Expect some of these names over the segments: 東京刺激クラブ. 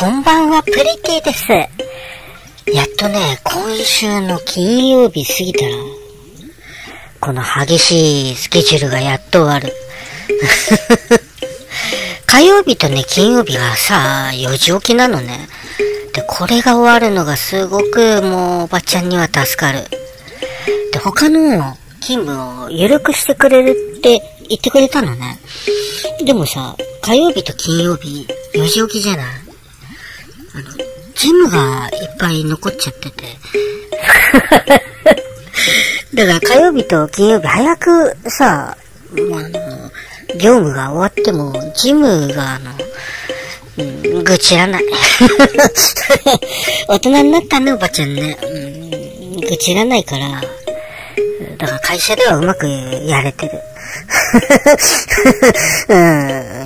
こんばんは、プリティです。やっとね、今週の金曜日過ぎたら、この激しいスケジュールがやっと終わる。火曜日とね、金曜日がさ、4時起きなのね。で、これが終わるのがすごくもうおばちゃんには助かる。で、他の勤務を緩くしてくれるって言ってくれたのね。でもさ、火曜日と金曜日、4時起きじゃない？ジムがいっぱい残っちゃってて。だから火曜日と金曜日早くさ、業務が終わっても、ジムが愚痴らない。大人になったね、おばちゃんね。愚痴らないから、だから会社ではうまくやれてる。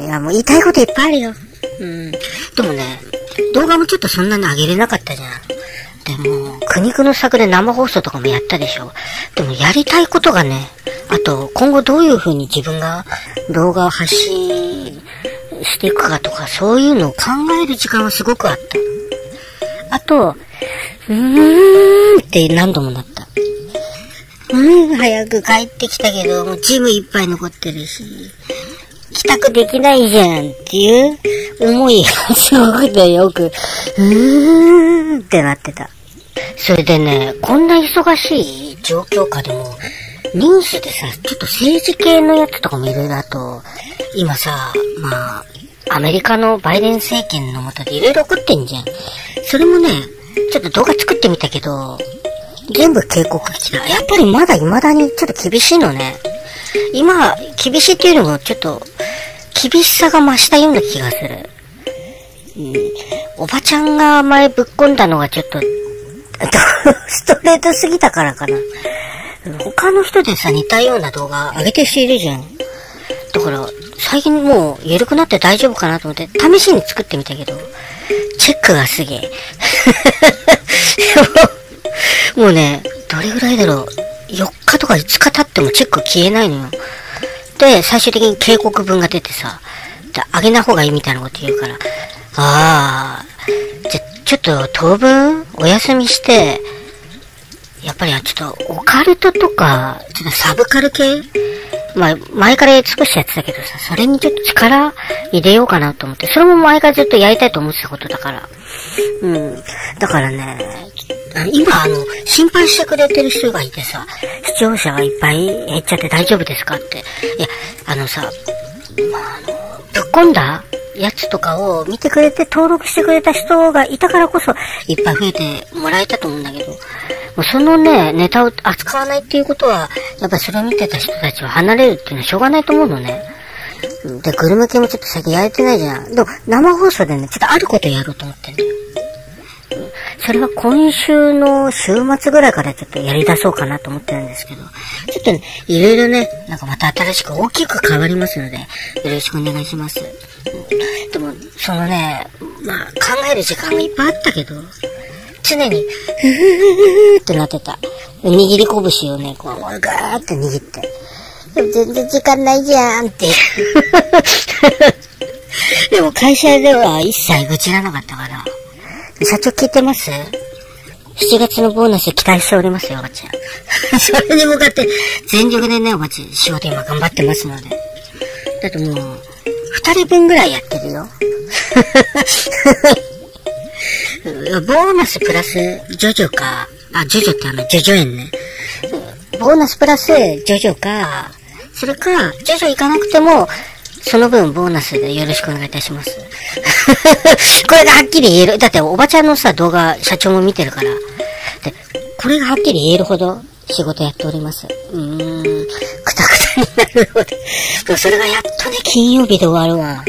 いや、もう言いたいこといっぱいあるよ。でもね、動画もちょっとそんなに上げれなかったじゃん。でも、苦肉の策で生放送とかもやったでしょ。でも、やりたいことがね、あと、今後どういう風に自分が動画を発信していくかとか、そういうのを考える時間はすごくあった。あと、って何度もなった。早く帰ってきたけど、もうジムいっぱい残ってるし、帰宅できないじゃんっていう思いがすごくてよく、ってなってた。それでね、こんな忙しい状況下でも、ニュースでさ、ちょっと政治系のやつとかもいろいろだと、今さ、アメリカのバイデン政権の下でいろいろ起こってんじゃん。それもね、ちょっと動画作ってみたけど、全部警告来た。やっぱりまだ未だにちょっと厳しいのね。今、厳しいっていうよりも、ちょっと、厳しさが増したような気がする。おばちゃんが前ぶっ込んだのがちょっと、ストレートすぎたからかな。他の人でさ、似たような動画上げてる人いるじゃん。だから、最近もう緩くなって大丈夫かなと思って、試しに作ってみたけど、チェックがすげえ。もうね、どれぐらいだろう。4日とか5日経ってもチェック消えないのよ。で、最終的に警告文が出てさ、あげない方がいいみたいなこと言うから、じゃ、ちょっと当分お休みして、やっぱりちょっとオカルトとか、ちょっとサブカル系前から少しやってたけどさ、それにちょっと力入れようかなと思って、それも前からずっとやりたいと思ってたことだから。だからね、今心配してくれてる人がいてさ、視聴者がいっぱい減っちゃって大丈夫ですかって。いや、ぶっこんだやつとかを見てくれて登録してくれた人がいたからこそ、いっぱい増えてもらえたと思うんだけど、もうそのね、ネタを扱わないっていうことは、やっぱりそれを見てた人たちは離れるっていうのはしょうがないと思うのね。で、グルメ系もちょっと最近やれてないじゃん。でも、生放送でね、ちょっとあることやろうと思ってね。それは今週の週末ぐらいからちょっとやり出そうかなと思ってるんですけど、ちょっとね、いろいろね、また新しく大きく変わりますので、よろしくお願いします。でも、そのね、まあ、考える時間がいっぱいあったけど、常に、ふふふってなってた。握り拳をね、こう、ガーって握って。でも全然時間ないじゃんっていう。でも会社では一切愚痴らなかったから。社長聞いてます？ 7 月のボーナス期待しておりますよ、おばちゃん。それに向かって、全力でね、おばちゃん、仕事今頑張ってますので。だってもう、2人分ぐらいやってるよ。ボーナスプラス、ジョジョか、あ、ジョジョってジョジョ園ね。ボーナスプラス、ジョジョか、それか、ジョジョ行かなくても、その分ボーナスでよろしくお願いいたします。これがはっきり言える。だっておばちゃんのさ、動画、社長も見てるから。で、これがはっきり言えるほど、仕事やっております。くたくたになるほど。もうそれがやっとね、金曜日で終わるわ。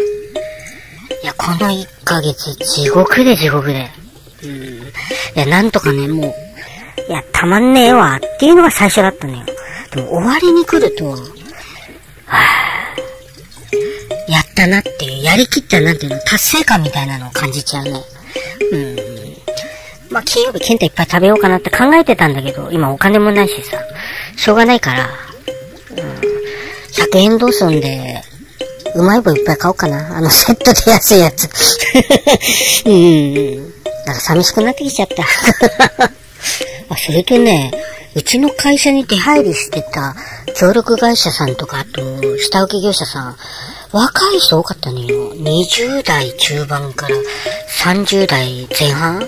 いや、この1ヶ月、地獄で地獄で。いや、なんとかね、もう、いや、たまんねえわ、っていうのが最初だったのよ。でも、終わりに来ると、はぁ、やったなっていう、やりきったなっていうの、達成感みたいなのを感じちゃうね。まあ、金曜日、ケンタいっぱい食べようかなって考えてたんだけど、今お金もないしさ、しょうがないから、100円ローソンで、うまい棒いっぱい買おうかな。セットで安いやつ。なんか寂しくなってきちゃった。あ、それとね、うちの会社に出入りしてた協力会社さんとか、あと、下請け業者さん、若い人多かったのよ。20代中盤から30代前半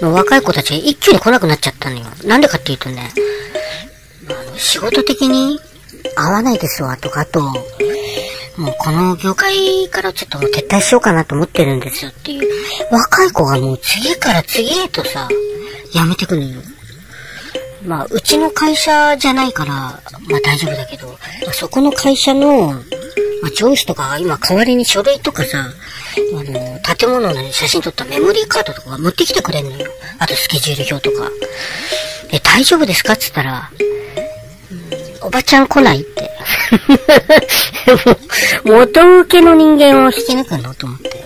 の若い子たちが一気に来なくなっちゃったのよ。なんでかっていうとね、仕事的に合わないですわとか、あと、もうこの業界からちょっと撤退しようかなと思ってるんですよっていう。若い子がもう次から次へとさ、辞めてくのよ。まあ、うちの会社じゃないから、まあ大丈夫だけど、そこの会社の、まあ、上司とか今代わりに書類とかさ、建物の写真撮ったメモリーカードとか持ってきてくれんのよ。あとスケジュール表とか。え、大丈夫ですかって言ったら、おばちゃん来ないって。元請けの人間を引き抜くのと思って。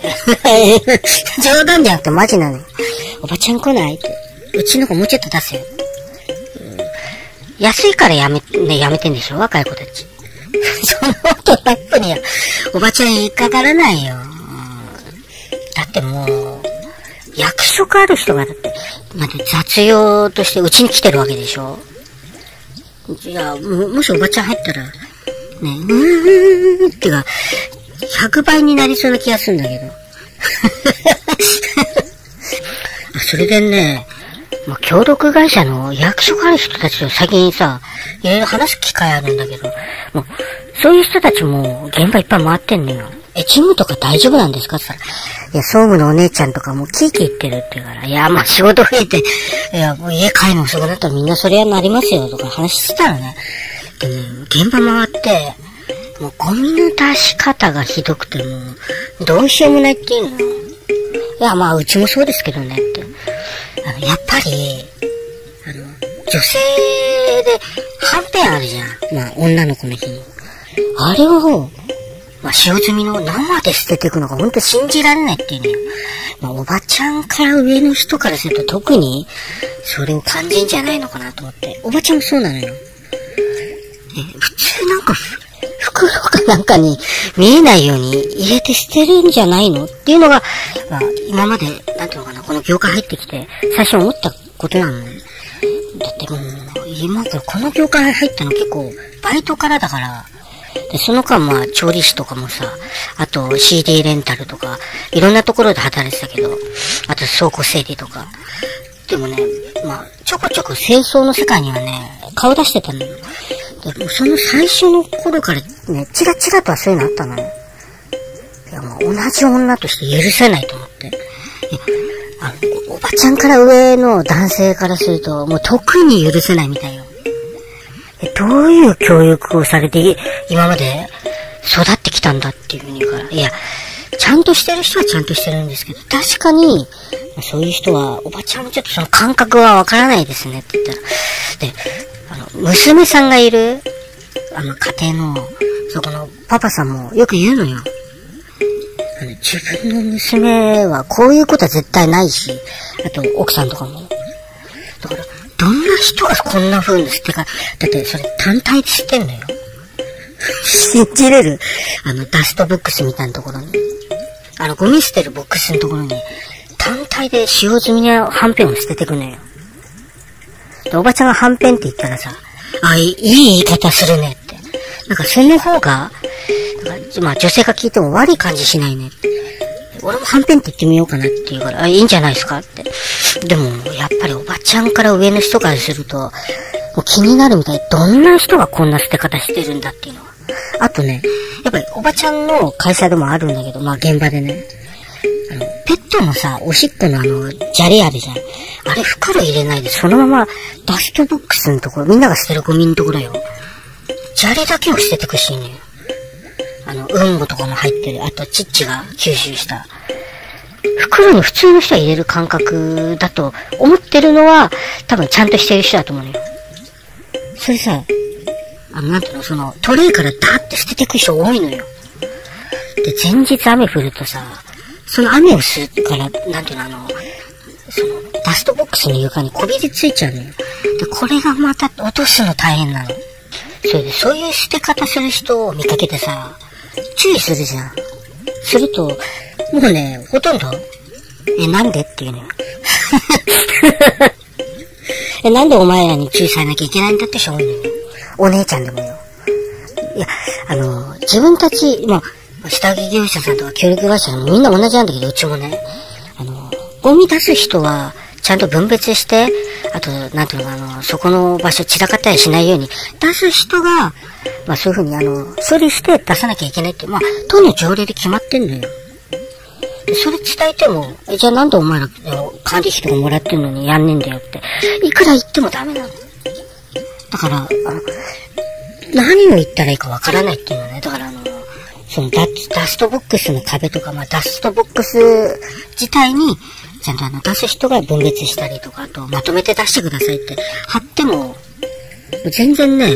冗談じゃなくてマジなのよ。おばちゃん来ないって。うちの子もうちょっと出せよ。安いからやめてんでしょ若い子たち。そのトラップには、おばちゃん引っかからないよ。だってもう、役職ある人がだって、雑用としてうちに来てるわけでしょ。いや、もしおばちゃん入ったら、ね、ってか、100倍になりそうな気がするんだけど。それでね、まあ、協力会社の役職ある人たちと最近さ、いろいろ話す機会あるんだけど、もう、そういう人たちも現場いっぱい回ってんのよ。え、チームとか大丈夫なんですかって言ったら、いや、総務のお姉ちゃんとかもキーキー言ってるって言うから、いや、まあ仕事増えて、いや、もう家帰るの遅くなったらみんなそれはなりますよとか話してたらね。でね、現場回って、もうゴミの出し方がひどくてもう、どうしようもないって言うの。いや、まあうちもそうですけどねって。やっぱり、女性で、はんぺんあるじゃん。まあ、女の子の日に。あれを、まあ、使用済みの生で捨てていくのがほんと信じられないっていうね。まあ、おばちゃんから上の人からすると特に、それを感じんじゃないのかなと思って。おばちゃんもそうなのよ。普通なんか、袋かなんかに見えないように入れて捨てるんじゃないのっていうのが、まあ、今まで、なんていうのかな、この業界入ってきて、最初思ったことなのね。だってもう、今からこの業界入ったの結構、バイトからだから、でその間まあ、調理師とかもさ、あと CD レンタルとか、いろんなところで働いてたけど、あと倉庫整理とか。でもね、まあ、ちょこちょこ清掃の世界にはね、顔出してたのよ。でその最初の頃からね、チラチラとはそういうのあったのよ。いや、もう同じ女として許せないと思って。おばちゃんから上の男性からすると、もう特に許せないみたいよ。どういう教育をされて、今まで育ってきたんだっていうふうに言うから。いや、ちゃんとしてる人はちゃんとしてるんですけど、確かに、そういう人は、おばちゃんもちょっとその感覚はわからないですねって言ったら。で、娘さんがいる、家庭の、そこのパパさんもよく言うのよ。自分の娘はこういうことは絶対ないし、あと奥さんとかも。だから、どんな人がこんな風に捨てか、だってそれ単体で捨てんのよ。信じれる？ダストボックスみたいなところに。ゴミ捨てるボックスのところに、単体で使用済みのはんぺんを捨ててくのよ。で、おばちゃんがはんぺんって言ったらさ、いい言い方するねって。なんかその方が、まあ女性が聞いても悪い感じしないねって。俺もはんぺんって言ってみようかなって言うから、いいんじゃないですかって。でも、やっぱりおばちゃんから上の人からすると、もう気になるみたい。どんな人がこんな捨て方してるんだっていうのは。あとね、やっぱりおばちゃんの会社でもあるんだけど、まあ現場でね。ペットのさ、おしっこの砂利あるじゃん。あれ袋入れないで、そのままダストボックスのところ、みんなが捨てるゴミのところよ。砂利だけを捨ててくしね。うんごとかも入ってる。あと、チッチが吸収した。袋に普通の人は入れる感覚だと思ってるのは、多分ちゃんとしてる人だと思うのよ。それさ、なんていうの、トレイからダーって捨ててく人多いのよ。で、前日雨降るとさ、その雨を吸うから、なんていうの、ダストボックスの床にこびりついちゃうのよ。で、これがまた落とすの大変なの。それで、そういう捨て方する人を見かけてさ、注意するじゃん。すると、もうね、ほとんど、なんでっていうのよ。なんでお前らに注意されなきゃいけないんだって人多いのよ。お姉ちゃんでもよ。いや、自分たち、まあ、下着業者さんとか協力会社さんもみんな同じなんだけど、うちもね、ゴミ出す人は、ちゃんと分別して、あと、なんていうのかな、そこの場所散らかったりしないように、出す人が、まあそういうふうに、処理して出さなきゃいけないって、まあ、党の条例で決まってんのよ。それ伝えても、じゃあなんでお前ら、管理費とかもらってんのにやんねんだよって、いくら言ってもダメなの。だから、何を言ったらいいかわからないっていうのね。だから、ダストボックスの壁とか、まあダストボックス自体に、ちゃんと出す人が分別したりとか、あと、まとめて出してくださいって貼っても、全然ね、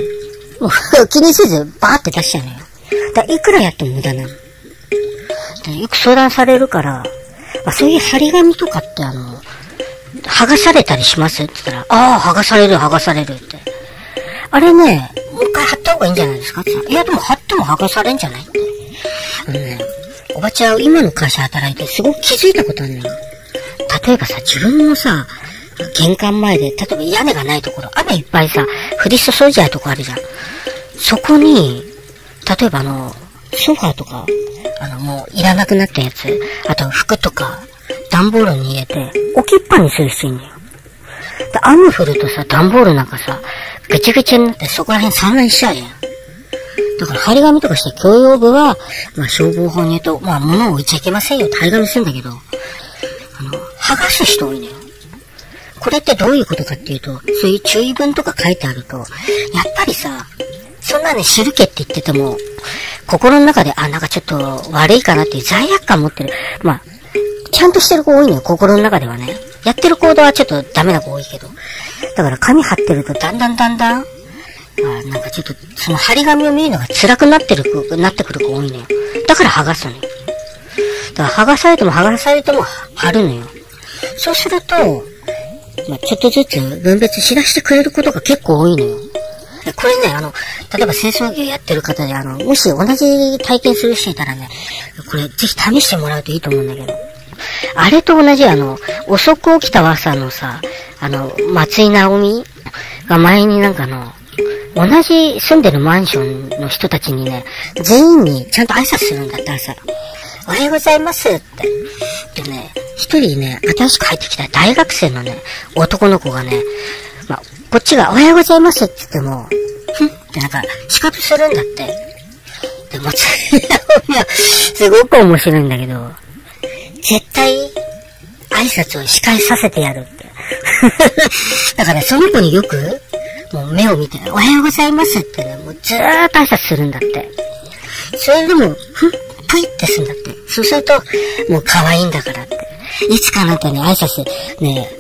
もう気にせずバーって出しちゃうのよ。だからいくらやっても無駄なの。で、よく相談されるから、まあ、そういう貼り紙とかって剥がされたりしますって言ったら、剥がされる、剥がされるって。あれね、もう一回貼った方がいいんじゃないですかって言ったら、いやでも貼っても剥がされんじゃないって。おばちゃん、今の会社働いてすごく気づいたことあるのよ。例えばさ、自分のさ、玄関前で、例えば屋根がないところ、雨いっぱいさ、降り注いじゃうとこあるじゃん。そこに、例えばソファーとか、もういらなくなったやつ、あと服とか、段ボールに入れて、置きっぱにする人いんのよ。で、雨降るとさ、段ボールなんかさ、ぐちゃぐちゃになってそこら辺散乱しちゃうやん。だから、張り紙とかして共用部は、まあ、消防法に言うと、まあ、物を置いちゃいけませんよって張り紙するんだけど、剥がす人多いのよ。これってどういうことかっていうと、そういう注意文とか書いてあると、やっぱりさ、そんなね、汁気って言ってても、心の中で、なんかちょっと悪いかなっていう罪悪感持ってる。まあ、ちゃんとしてる子多いのよ、心の中ではね。やってる行動はちょっとダメな子多いけど。だから紙貼ってると、だんだん、なんかちょっと、その貼り紙を見るのが辛くなってくる子多いのよ。だから剥がすのよ。だから剥がされても剥がされても貼るのよ。そうすると、まあ、ちょっとずつ分別しだしてくれることが結構多いのよ。これね、例えば清掃業やってる方で、もし同じ体験する人いたらね、これぜひ試してもらうといいと思うんだけど。あれと同じ、遅く起きた朝のさ、松井直美が前になんか同じ住んでるマンションの人たちにね、全員にちゃんと挨拶するんだって、朝。おはようございますって。でね、一人ね、新しく入ってきた大学生のね、男の子がね、まあ、こっちがおはようございますって言っても、ふんってなんか、仕方するんだって。でも、すごく面白いんだけど、絶対、挨拶を仕返させてやるって。だから、その子によく、もう目を見て、おはようございますってね、もうずーっと挨拶するんだって。それでも、ふんぷいってすんだって。そうすると、もう可愛いんだからって。いつかあなたに挨拶、ね、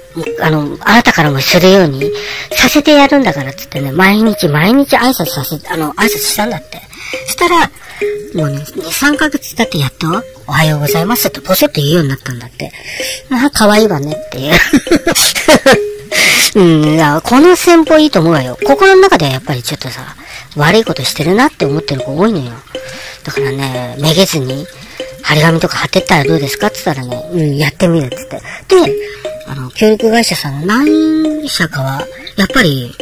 あなたからもするようにさせてやるんだからってってね、毎日挨拶したんだって。そしたら、もうね、2、3ヶ月経ってやっと、おはようございますってポシェって言うようになったんだって。まあ、可愛いわねっていう。うん、だからこの戦法いいと思うわよ。心の中ではやっぱりちょっとさ、悪いことしてるなって思ってる子多いのよ。だからね、めげずに、張り紙とか貼ってったらどうですかって言ったらね、うん、やってみるって言って。で、協力会社さんの何社かは、やっぱり、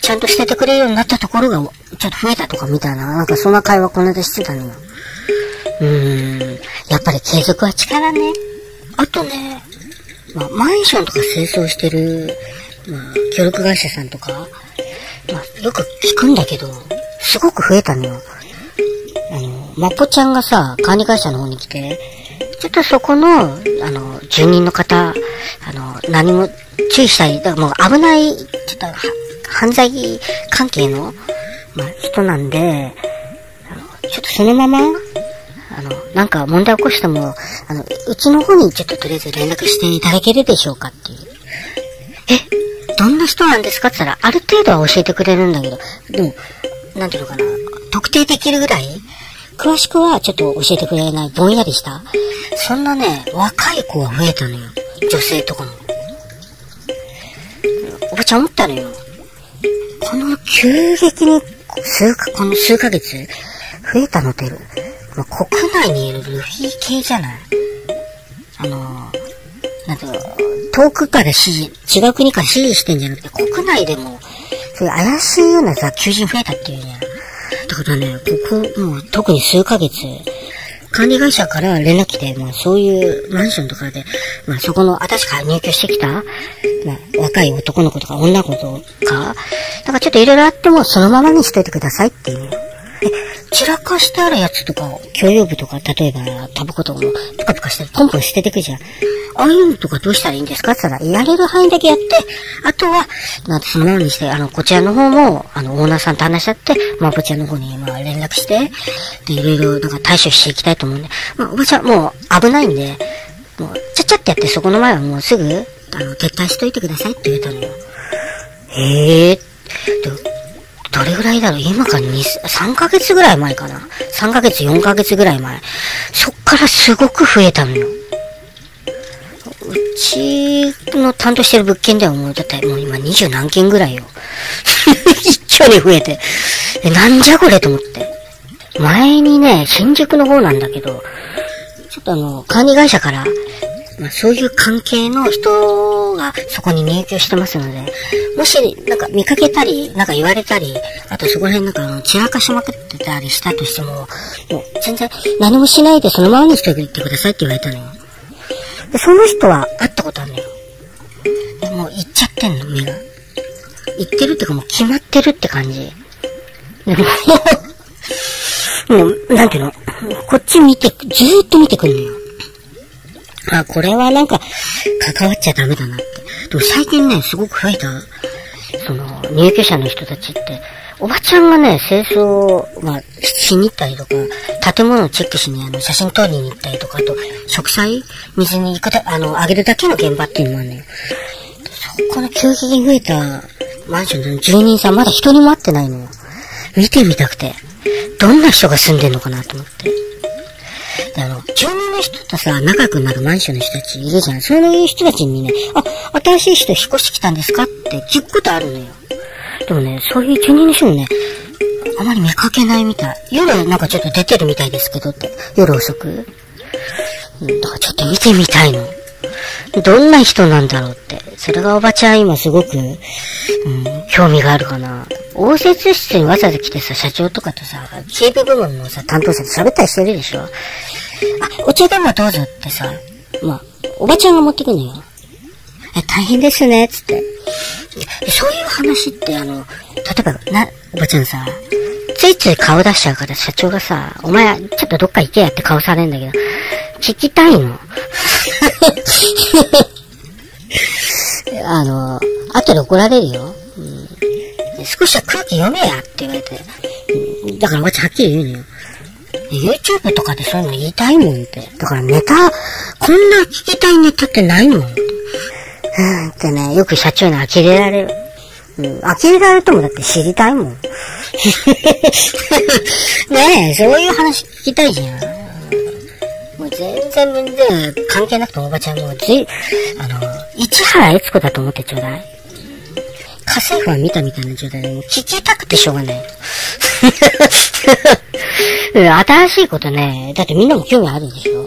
ちゃんと捨ててくれるようになったところが、ちょっと増えたとかみたいな、なんかそんな会話この間してたのよ。やっぱり継続は力ね。あとね、まあ、マンションとか清掃してる、まあ、協力会社さんとか、まあ、よく聞くんだけど、すごく増えたのよ。まっぽちゃんがさ、管理会社の方に来て、ちょっとそこの、住人の方、何も注意したり、だからもう危ない、ちょっと、犯罪関係の、まあ、人なんで、ちょっとそのまま、なんか問題起こしても、うちの方にちょっととりあえず連絡していただけるでしょうかっていう。え、どんな人なんですかって言ったら、ある程度は教えてくれるんだけど、でも、なんていうのかな、特定できるぐらい、詳しくはちょっと教えてくれない、ぼんやりした。そんなね、若い子が増えたのよ。女性とかも。おばちゃん思ったのよ。この急激にこの数ヶ月増えたのって、まあ、国内にいるルフィ系じゃない？なんていうの、遠くから違う国から指示してんじゃなくて、国内でも、そういう怪しいようなさ、求人増えたっていうね。だからね、ここ、もう特に数ヶ月、管理会社から連絡来て、まあそういうマンションとかで、まあそこの、確か入居してきた、まあ若い男の子とか女の子とか、だからちょっといろいろあってもそのままにしといてくださいっていう。散らかしてあるやつとか、共用部とか、例えばタバコとかもプカプカしてポンポン捨ててくじゃん。ああいうのとかどうしたらいいんですかって言ったら、やれる範囲だけやって、あとは、なんてそのようにして、こちらの方も、オーナーさんと話し合って、まあ、おばちゃんの方に、まあ、連絡して、で、いろいろ、なんか対処していきたいと思うんで、まあ、おばちゃん、もう、危ないんで、もう、ちゃっちゃってやって、そこの前はもうすぐ、撤退しといてくださいって言ったのよ。ええー、どれぐらいだろう？今から3ヶ月ぐらい前かな。3ヶ月、4ヶ月ぐらい前。そっからすごく増えたのよ。うちの担当してる物件ではもう、だってもう今20何件ぐらいよ。一挙に増えて。なんじゃこれと思って。前にね、新宿の方なんだけど、ちょっと管理会社から、まあ、そういう関係の人がそこに入居してますので、もしなんか見かけたり、なんか言われたり、あとそこら辺なんか散らかしまくってたりしたとしても、もう全然何もしないでそのままにしておいてくださいって言われたのよ。で、その人は会ったことあるのよ。でもう行っちゃってんの、目が。行ってるってかもう決まってるって感じ。でももう、なんていうの、こっち見て、ずーっと見てくるのよ。あ、これはなんか、関わっちゃダメだなって。でも最近ね、すごく増えた、入居者の人たちって、おばちゃんがね、清掃、まあ、しに行ったりとか、建物をチェックしに、写真撮りに行ったりとか、あと、植栽水に行くだ、あげるだけの現場っていうのもあるのよ。そこの急激に増えたマンションの住人さん、まだ一人も会ってないのよ。見てみたくて、どんな人が住んでんのかなと思って。で、住民の人とさ、仲良くなるマンションの人たちいるじゃん。そういう人たちにね、あ、新しい人引っ越してきたんですかって聞くことあるのよ。でもね、そういう住人の人もね、あまり見かけないみたい。夜なんかちょっと出てるみたいですけどって、夜遅く。だからちょっと見てみたいの。どんな人なんだろうって。それがおばちゃん今すごく、興味があるかな。応接室にわざわざ来てさ、社長とかとさ、警備部門のさ、担当者と喋ったりしてるでしょ。あ、お茶でもどうぞってさ、まあ、おばちゃんが持ってくのよ。え、大変ですね、つって。そういう話って、例えば、おばちゃんさ、ついつい顔出しちゃうから社長がさ、お前、ちょっとどっか行けやって顔されるんだけど、聞きたいの。後で怒られるよ。少しは空気読めやって言われて。だからおばちゃんはっきり言うのよ。YouTube とかでそういうの言いたいもんって。だからネタ、こんな聞きたいネタってないもんって。ってね、よく社長に呆れられる。呆れられてもだって知りたいもん。ねえ、そういう話聞きたいじゃん。もう全然全然関係なくて、おばちゃんも市原悦子だと思ってちょうだい。家政婦は見たみたいな状態で、もう聞きたくてしょうがない。新しいことね、だってみんなも興味あるでしょ。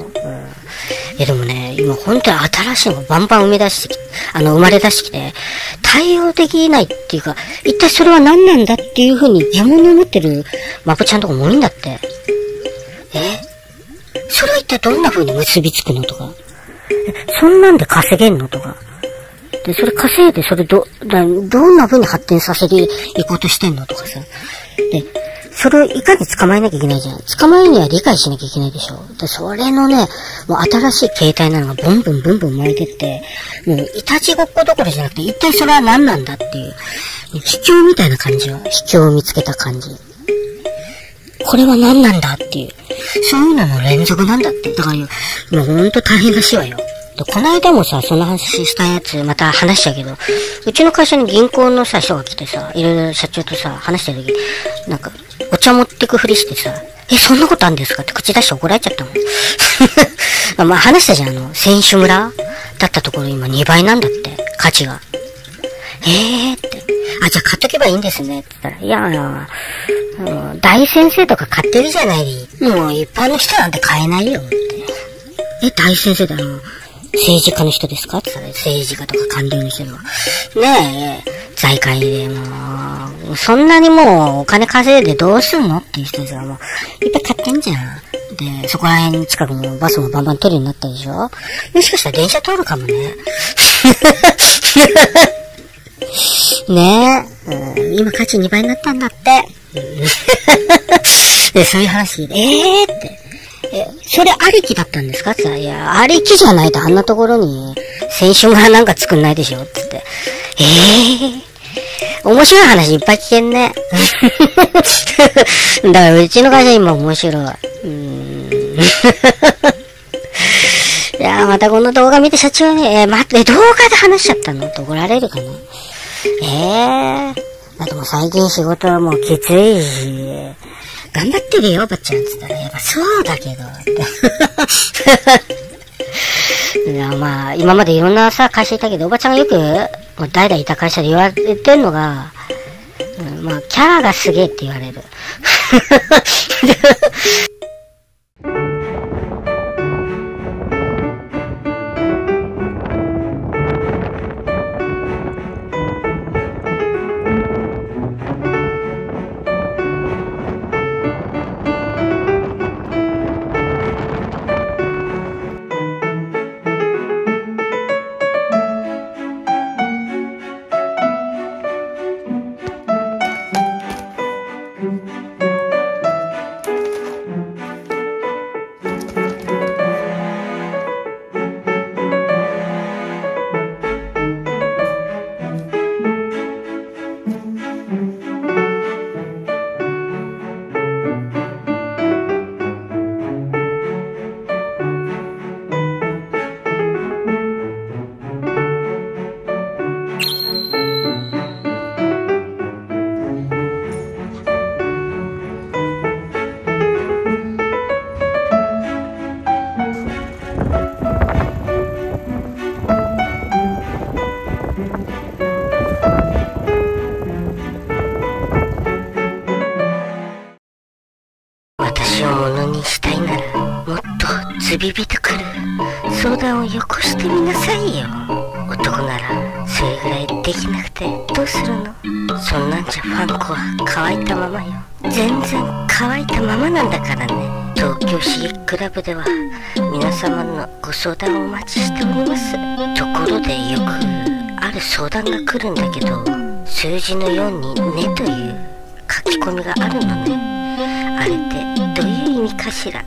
でもね、今本当に新しいのバンバン生まれ出してきて、対応できないっていうか、一体それは何なんだっていう風に疑問に思ってるまこちゃんとかも多いんだって。それは一体どんな風に結びつくのとか。そんなんで稼げんのとか。で、それ稼いで、それどんな風に発展させていこうとしてんのとかさ。で、それをいかに捕まえなきゃいけないじゃん。捕まえるには理解しなきゃいけないでしょ。で、それのね、もう新しい形態なのがボンボンボンボン生まれてって、もういたちごっこどころじゃなくて、一体それは何なんだっていう、秘境みたいな感じよ。秘境を見つけた感じ。これは何なんだっていう、そういうのの連続なんだって。だから、もうほんと大変らしいわよ。こないだもさ、その話したやつ、また話したけど、うちの会社に銀行のさ、人が来てさ、いろいろ社長とさ、話してる時、なんか、お茶持ってくふりしてさ、そんなことあるんですかって口出して怒られちゃったもん。まあ話したじゃん、選手村だったところ今2倍なんだって、価値が。って。じゃあ買っとけばいいんですね、って言ったら、いや、大先生とか買ってるじゃない。もう一般の人なんて買えないよ、って。大先生だな。政治家の人ですかって言ったら、政治家とか官僚の人は。ねえ、財界でもう、そんなにもうお金稼いでどうすんのっていう人たちはもう、いっぱい買ってんじゃん。で、そこら辺近くのバスもバンバン取るようになったでしょ。もしかしたら電車通るかもね。ねえ、今価値2倍になったんだって。で、そういう話で、って。それありきだったんですかって言ったら、いや、ありきじゃないとあんなところに、選手村なんか作んないでしょって言って。面白い話いっぱい聞けんね。だからうちの会社今面白い。いやー、またこの動画見て社長に、待って、動画で話しちゃったのって怒られるかな。だってもう最近仕事はもうきついし、頑張ってるよ、おばちゃんって言ったら、やっぱそうだけど、って。いや、まあ、今までいろんなさ、会社いたけど、おばちゃんがよく、もう代々いた会社で言われてんのが、まあ、キャラがすげえって言われる。ビビってくる相談をよこしてみなさいよ。男ならそれぐらいできなくてどうするの。そんなんじゃファンコは乾いたままよ。全然乾いたままなんだからね。東京市議クラブでは皆様のご相談をお待ちしております。ところでよくある相談が来るんだけど、数字の4に「ね」という書き込みがあるのね。あれってどういう意味かしら。